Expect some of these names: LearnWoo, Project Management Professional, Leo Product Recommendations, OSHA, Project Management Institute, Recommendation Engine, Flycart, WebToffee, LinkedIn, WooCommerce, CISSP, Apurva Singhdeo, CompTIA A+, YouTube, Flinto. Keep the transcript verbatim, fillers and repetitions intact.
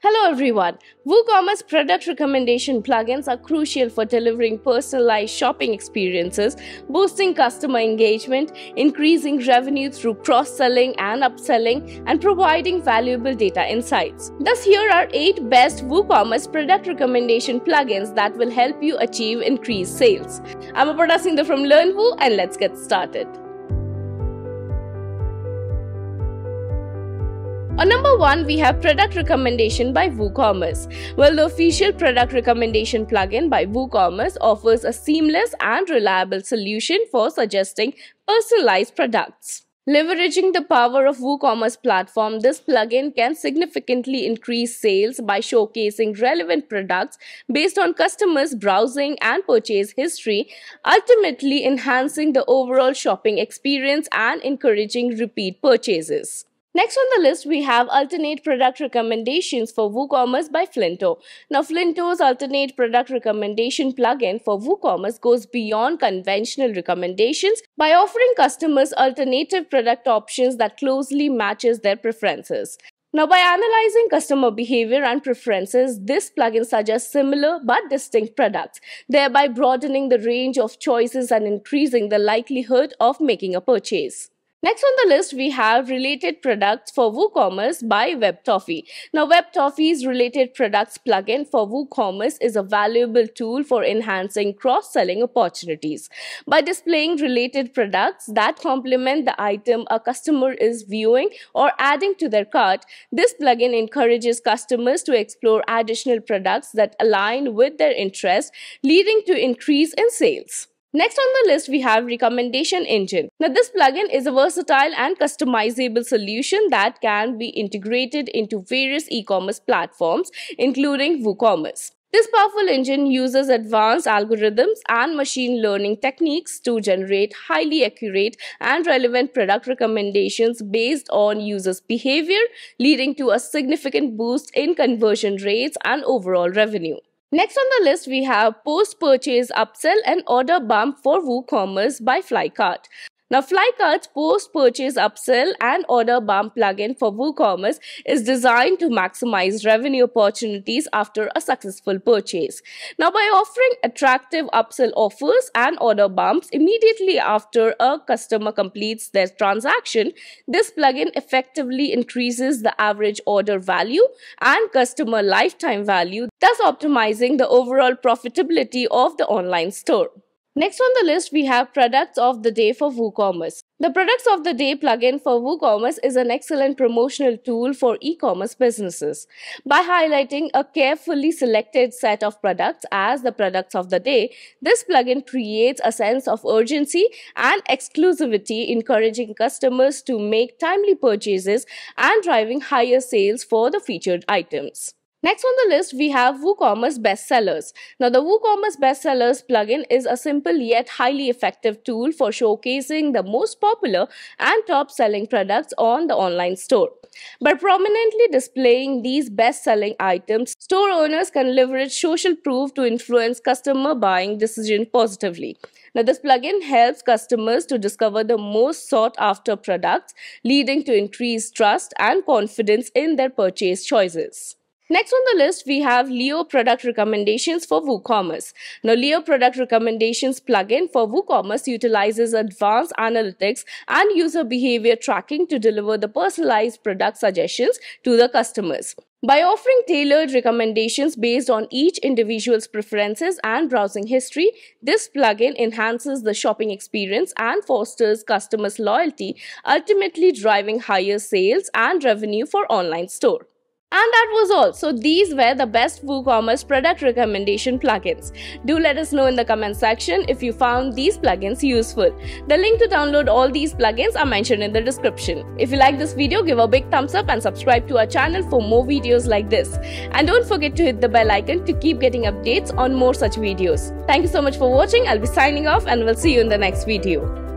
Hello everyone! WooCommerce product recommendation plugins are crucial for delivering personalized shopping experiences, boosting customer engagement, increasing revenue through cross-selling and upselling, and providing valuable data insights. Thus, here are eight best WooCommerce product recommendation plugins that will help you achieve increased sales. I'm Apurva Singhdeo from LearnWoo, and let's get started. On number one, we have Product Recommendation by WooCommerce. Well, the official Product Recommendation plugin by WooCommerce offers a seamless and reliable solution for suggesting personalized products. Leveraging the power of WooCommerce platform, this plugin can significantly increase sales by showcasing relevant products based on customers' browsing and purchase history, ultimately enhancing the overall shopping experience and encouraging repeat purchases. Next on the list, we have Alternate Product Recommendations for WooCommerce by Flinto. Now, Flinto's Alternate Product Recommendation plugin for WooCommerce goes beyond conventional recommendations by offering customers alternative product options that closely matches their preferences. Now, by analyzing customer behavior and preferences, this plugin suggests similar but distinct products, thereby broadening the range of choices and increasing the likelihood of making a purchase. Next on the list, we have Related Products for WooCommerce by WebToffee. Now, WebToffee's Related Products plugin for WooCommerce is a valuable tool for enhancing cross-selling opportunities. By displaying related products that complement the item a customer is viewing or adding to their cart, this plugin encourages customers to explore additional products that align with their interests, leading to increase in sales. Next on the list, we have Recommendation Engine. Now, this plugin is a versatile and customizable solution that can be integrated into various e-commerce platforms, including WooCommerce. This powerful engine uses advanced algorithms and machine learning techniques to generate highly accurate and relevant product recommendations based on users' behavior, leading to a significant boost in conversion rates and overall revenue. Next on the list, we have Post-Purchase Upsell and Order Bump for WooCommerce by Flycart. Now, Flycart's Post-Purchase Upsell and Order Bump plugin for WooCommerce is designed to maximize revenue opportunities after a successful purchase. Now, by offering attractive upsell offers and order bumps immediately after a customer completes their transaction, this plugin effectively increases the average order value and customer lifetime value, thus optimizing the overall profitability of the online store. Next on the list, we have Products of the Day for WooCommerce. The Products of the Day plugin for WooCommerce is an excellent promotional tool for e-commerce businesses. By highlighting a carefully selected set of products as the products of the day, this plugin creates a sense of urgency and exclusivity, encouraging customers to make timely purchases and driving higher sales for the featured items. Next on the list, we have WooCommerce Bestsellers. Now, the WooCommerce Bestsellers plugin is a simple yet highly effective tool for showcasing the most popular and top-selling products on the online store. By prominently displaying these best-selling items, store owners can leverage social proof to influence customer buying decision positively. Now, this plugin helps customers to discover the most sought-after products, leading to increased trust and confidence in their purchase choices. Next on the list, we have Leo Product Recommendations for WooCommerce. Now, Leo Product Recommendations plugin for WooCommerce utilizes advanced analytics and user behavior tracking to deliver the personalized product suggestions to the customers. By offering tailored recommendations based on each individual's preferences and browsing history, this plugin enhances the shopping experience and fosters customers' loyalty, ultimately driving higher sales and revenue for online store. And that was all. So these were the best WooCommerce product recommendation plugins. Do let us know in the comment section if you found these plugins useful. The link to download all these plugins are mentioned in the description. If you like this video, give a big thumbs up and subscribe to our channel for more videos like this. And don't forget to hit the bell icon to keep getting updates on more such videos. Thank you so much for watching. I'll be signing off, and we'll see you in the next video.